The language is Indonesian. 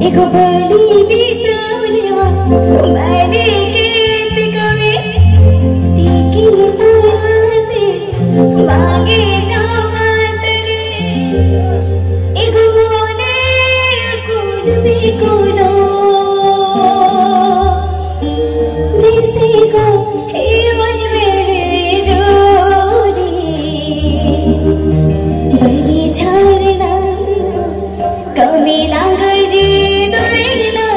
Iko bali di sawlewa bali kiti kami dikin tarasi bagi jamatli iko mone kun bikuno nisiko iwan berjudi bali charna kami langgai di duri.